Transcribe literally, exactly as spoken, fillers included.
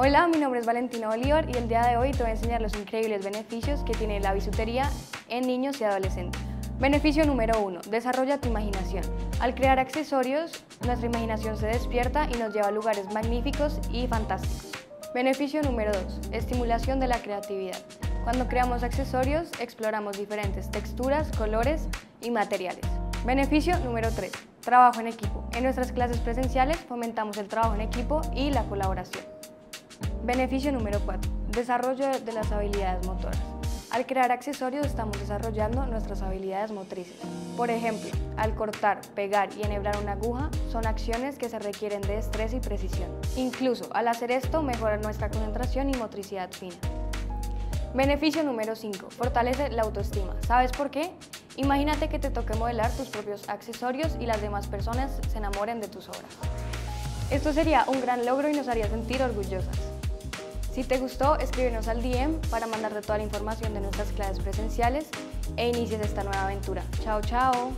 Hola, mi nombre es Valentina Bolívar y el día de hoy te voy a enseñar los increíbles beneficios que tiene la bisutería en niños y adolescentes. Beneficio número uno. Desarrolla tu imaginación. Al crear accesorios, nuestra imaginación se despierta y nos lleva a lugares magníficos y fantásticos. Beneficio número dos. Estimulación de la creatividad. Cuando creamos accesorios, exploramos diferentes texturas, colores y materiales. Beneficio número tres. Trabajo en equipo. En nuestras clases presenciales fomentamos el trabajo en equipo y la colaboración. Beneficio número cuatro. Desarrollo de las habilidades motoras. Al crear accesorios estamos desarrollando nuestras habilidades motrices. Por ejemplo, al cortar, pegar y enhebrar una aguja son acciones que se requieren de destreza y precisión. Incluso al hacer esto mejora nuestra concentración y motricidad fina. Beneficio número cinco. Fortalece la autoestima. ¿Sabes por qué? Imagínate que te toque modelar tus propios accesorios y las demás personas se enamoren de tus obras. Esto sería un gran logro y nos haría sentir orgullosas. Si te gustó, escríbenos al D M para mandarte toda la información de nuestras clases presenciales e inicies esta nueva aventura. ¡Chao, chao!